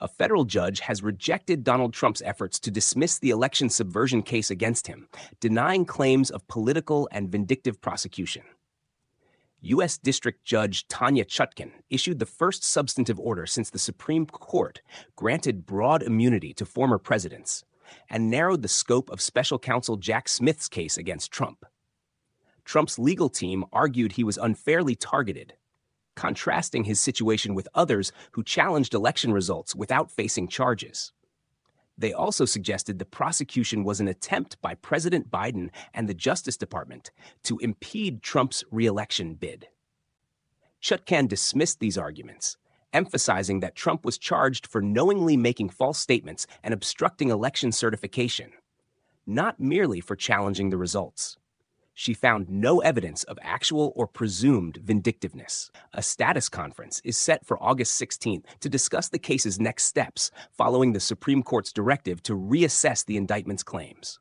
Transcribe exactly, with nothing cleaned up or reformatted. a federal judge has rejected Donald Trump's efforts to dismiss the election subversion case against him, denying claims of political and vindictive prosecution. U S District Judge Tanya Chutkan issued the first substantive order since the Supreme Court granted broad immunity to former presidents and narrowed the scope of special counsel Jack Smith's case against Trump. Trump's legal team argued he was unfairly targeted, contrasting his situation with others who challenged election results without facing charges. They also suggested the prosecution was an attempt by President Biden and the Justice Department to impede Trump's re-election bid. Chutkan dismissed these arguments, emphasizing that Trump was charged for knowingly making false statements and obstructing election certification, not merely for challenging the results. She found no evidence of actual or presumed vindictiveness. A status conference is set for August sixteenth to discuss the case's next steps following the Supreme Court's directive to reassess the indictment's claims.